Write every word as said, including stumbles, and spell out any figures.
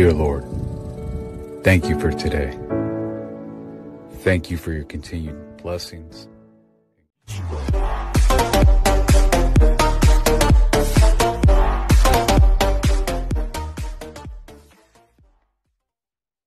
Dear Lord, thank you for today. Thank you for your continued blessings.